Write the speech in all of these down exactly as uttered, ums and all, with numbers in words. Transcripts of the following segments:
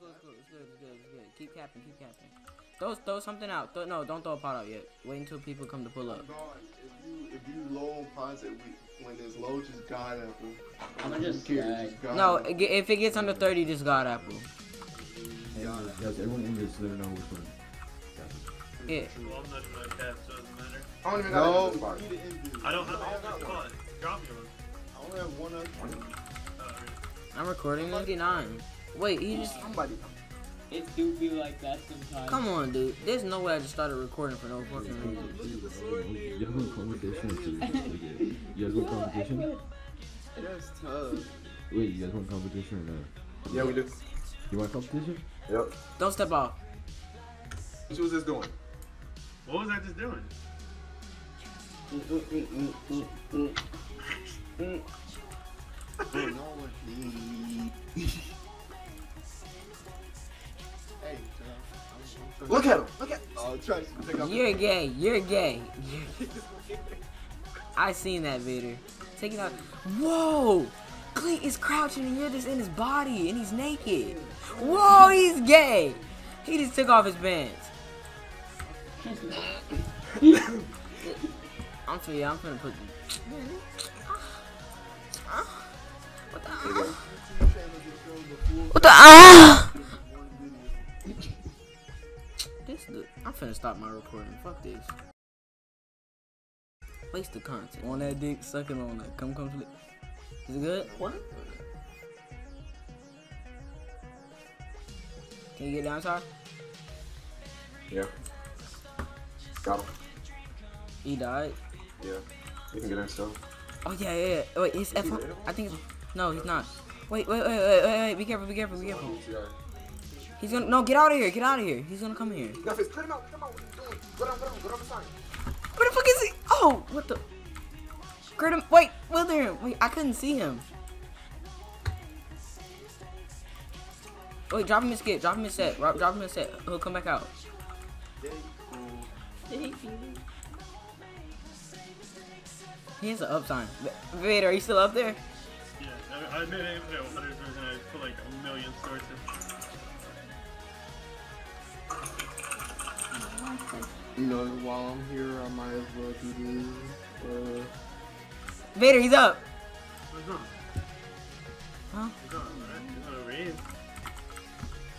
good, it's good, it's good, it's good, it's good. Keep capping, keep capping. Throw, throw something out. Throw, no, don't throw a pot out yet. Wait until people come to pull up. Oh, if you if you low on pots, when there's low, just god apple. I'm if just scared. Just no, apple. If it gets under thirty, just god apple. God, yes, everyone in this let know which one. Yeah. Well, I'm not in my cap, so it doesn't matter. I don't even no. have one. I don't have one. Come on, drop me one. I only have one other. I'm recording. Look at nine. Wait, he just somebody. It do be like that sometimes. Come on, dude. There's no way I just started recording for no fucking reason. You have a competition. You guys want competition? That's tough. Wait, you guys want competition or no? Yeah, we do. You want competition? Yep. Don't step off. What was this doing? What was I just doing? Look at him! Look at oh, try to You're gay, you're gay. I seen that video. Take it out. Whoa! Clint is crouching and you're just in his body and he's naked. Whoa, he's gay! He just took off his pants. I'm for you, I'm gonna put What the What the ah? This look, I'm finna stop my recording. Fuck this. Waste the content. On that dick, sucking on that. Come, come, flip. Is it good? What? Can you get down, Ty? Yeah. Got him. He died? Yeah. You can get in still. Oh, yeah, yeah, yeah. Wait, it's F. I think it's. No, he's not. Wait, wait, wait, wait, wait, wait. Be careful, be careful, be careful. He's gonna. No, get out of here, get out of here. He's gonna come here. Cut him out, cut him out. What are you doing? Go down, go down, go down the side. Where the fuck is he? Oh, what the? Crit him. Wait, wither him. Wait, I couldn't see him. Wait, drop him his kit, drop him his set, drop him his set. He'll come back out. He has an up sign. Vader, are you still up there? Yeah, I made him there one hundred percent. I put like a million sources. You know, while I'm here, I might as well do this. Uh... Vader, he's up! What's up? Huh? What's up, man? He's gonna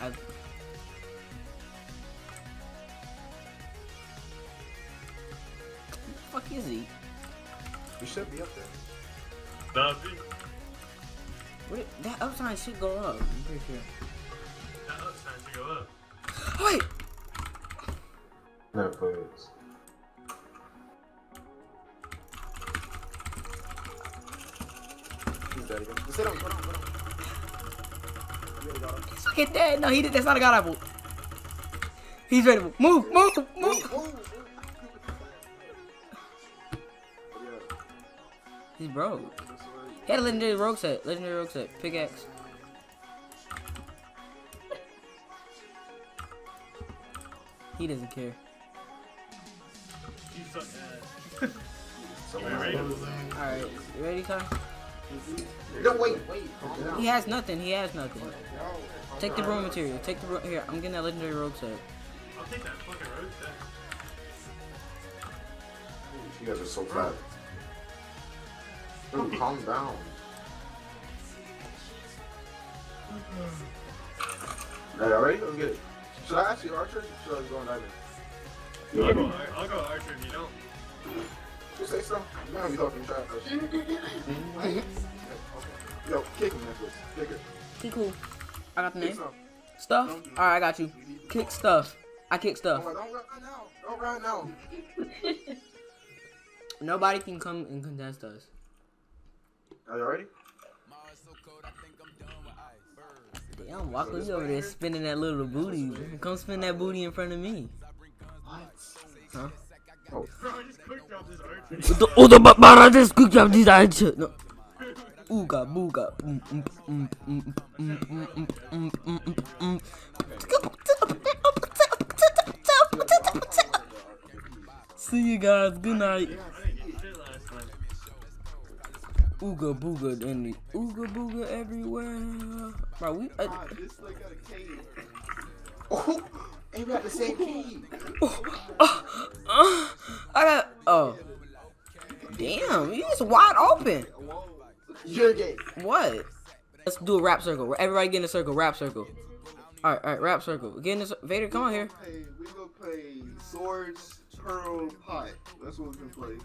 I... What the fuck is he? You should be up there. Nah, what? That up sign should go up. I'm pretty sure. That up sign should go up. Wait! No, please. He's dead again. Sit down, sit down, sit down. Hit that! No, he did. That's not a god apple. He's ready. Move, move, move. move, move. He's broke. He had a legendary rogue set. Legendary rogue set. Pickaxe. He doesn't care. You suck ass. Alright, you ready, Kai? No, wait, wait. He has nothing. He has nothing. Take the raw material. Take the raw. Here, I'm getting that legendary rogue set. I'll take that fucking rogue set. You guys are so fat. Oh, calm down. Alright, all right, let's get it. Should I ask you archer? Should I go on diving? I'll go, I'll go archer if you don't. You say so? You don't be talking trash. Okay. Yo, kick him, Nicholas. Kick her. He cool. I got the name. Stuff? Alright, I got you. Kick stuff. I kick stuff. Don't run now. Don't run now. Nobody can come and contest us. Are you ready? Damn, why was you over there spinning that little booty? Come spin that booty in front of me. What? Huh? Oh, I just quick drop this archer. Oh, the but I just quick drop this archer. No. Ooga booga. See you guys. Good night. Ooga booga and the ooga booga everywhere. Bro, we. Uh, ah, this look like a cave. Oh, ain't about the same cave. Oh, oh, oh, I got. Oh, damn, you just wide open. You're gay. What? Let's do a rap circle. Everybody get in a circle. Rap circle. All right, all right, rap circle. Get in this. Vader, come on here. Play, we gonna play swords, pearl, pot. That's what we gonna play.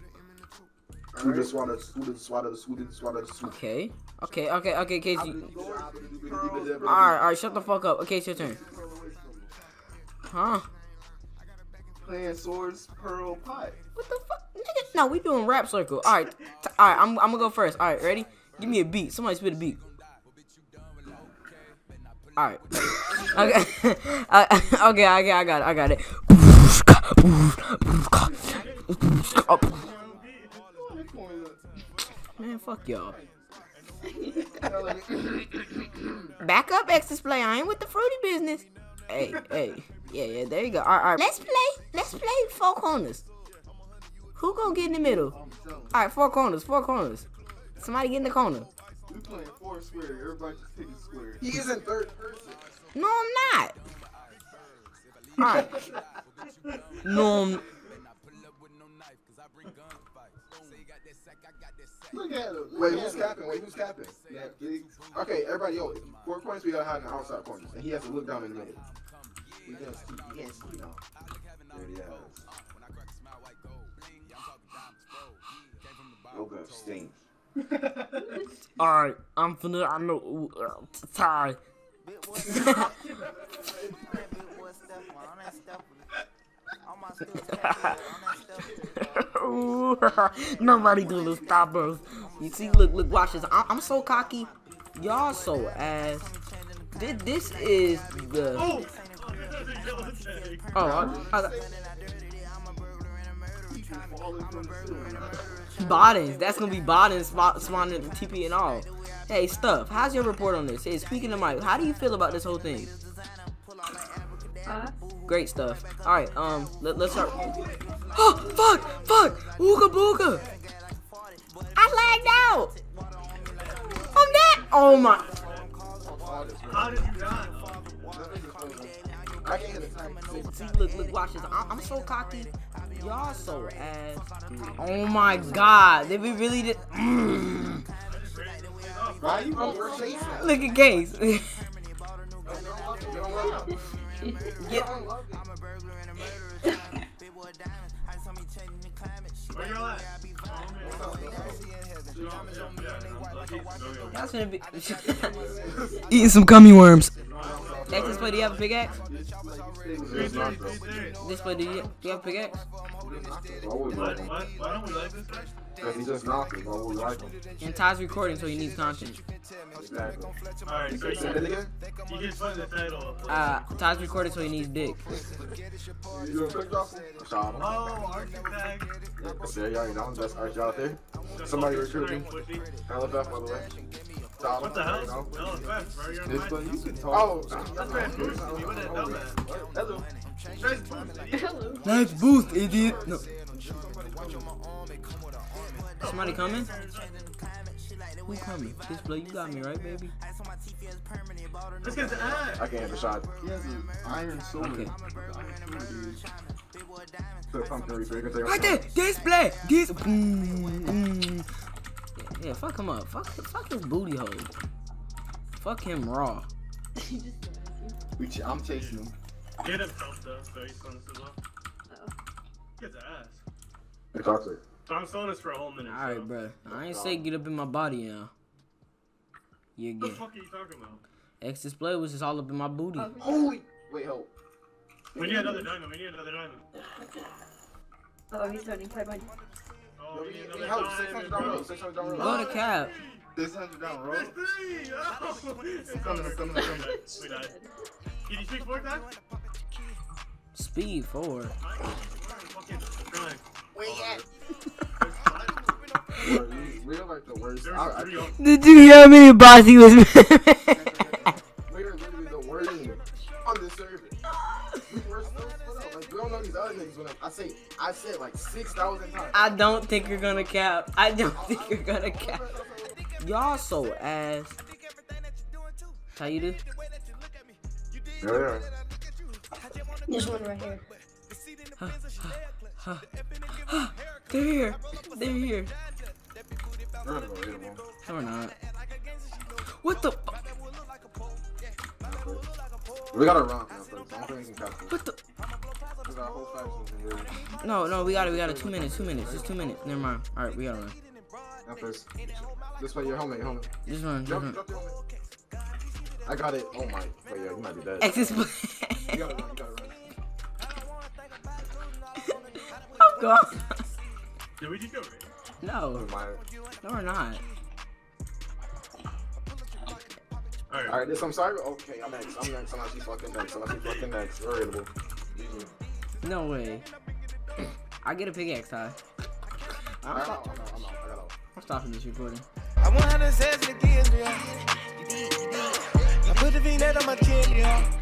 Who just swallowed? Who just swallowed? Who didn't swallow? Okay, okay, okay, okay, K G. All right, all right, shut the fuck up. Okay, it's your turn. Huh? Playing swords, pearl, pot. What the fuck? No, we doing rap circle. All right, all right, I'm I'm gonna go first. All right, ready? Give me a beat. Somebody spit a beat. All right. Okay. uh, okay. Okay. I got it. I got it. Man, fuck y'all. Back up, X's play. I ain't with the fruity business. Hey, hey. Yeah, yeah. There you go. All right. All right. Let's play. Let's play four corners. Who gonna get in the middle? All right. Four corners. Four corners. Somebody get in the corner. We playing four square. Everybody just pick a square. He is in third person. No, I'm not. All right. No, I'm... Look at him. Wait, who's capping? Wait, who's capping? Okay, everybody, yo, four points, we gotta hide in the outside corners. And he has to look down in the middle. He does. He can't see now. There he is. Yo, go stink. Alright, I'm finna. I know. Uh, tired. Nobody gonna stop us. You see, look, look, watch this. I I'm so cocky. Y'all so ass. This, this is the. Oh, oh I, I, Bottins, that's gonna be Bottins spawning the T P and all. Hey, Stuff, how's your report on this? Hey, speaking of Mike, how do you feel about this whole thing? Uh, Great stuff. All right, um, let, let's start. Oh, fuck, fuck, ooga booga. I lagged out. I'm dead. Oh my. How did you die? I can't see, look, look, watch this. I I'm so cocky. Y'all so ass. Oh my god. Did we really did? Mm. Look at Case. Get... That's gonna be eating some gummy worms. Next display, do you have a pickaxe? Display, do you have a pickaxe? Why don't we like this? Because he's just knocking, but we like him. And Ty's recording, so he needs content. Exactly. Alright, so you just find the title. Uh, Ty's recording, so he needs dick. You doing a oh, Architect. Yeah, there you know, that's Archie out there. Somebody recruiting. L F F, by the way. What the hell? L F F, bro, you're this one, you can talk. Oh, that's Trash Boost, you wouldn't know that. Hello. Trash Boost, idiot. Trash Boost, idiot. No. Somebody coming? Who coming? This play, you got me, right, baby? Let's get the ass. I can't have a shot. He has an iron sword. Okay. Right there! This play! This... Yeah, fuck him up. Fuck, fuck his booty hole. Fuck him raw. I'm chasing him. Get him though, so he's on this as well. Get the ass. Hey, talk to you. I'm selling this for a whole minute. Alright, so. Bro. I ain't say get up in my body now. You again. What the fuck are you talking about? X display was just all up in my booty. Oh, holy! Wait, hold. We need another diamond. We need another diamond. Oh, he's running. Play money. Oh, we need another diamond. six hundred down road. Go to cap. six hundred down road. That's three! Oh! It's coming, it's coming, it's coming. We died. Can you speak forward, Dad? Speed forward. Where you at? Did you hear me, bossy? Was we are literally the worst on the server. We were so full up. Like, we don't know these other niggas. When I say, I said like six thousand times. I don't think you're gonna cap. I don't think you're gonna cap. Y'all so ass. How you do? Yeah. This one right here. Huh, huh, huh. They're here. They're here. No, we're not. What the? We gotta run. What the? No, no, we gotta, we gotta. Two minutes, two minutes, just two minutes. Never mind. All right, we gotta run. This way, your helmet, your helmet. This one. Drop, mm-hmm. drop your helmet. I got it. Oh my. But yeah, you might be dead. Exit. You gotta run. You gotta run. I'm gone. Did we just go? No. No, we're not. All right. All right. This. I'm sorry. Okay. I'm next. I'm next. I'm actually fucking next. I'm actually fucking next. Variable. No way. I get a pickaxe, huh? I'm out. I'm out. I'm out. I got out. I'm stopping this recording. I want her to say it again, yeah. I put the V net on my chin, yeah.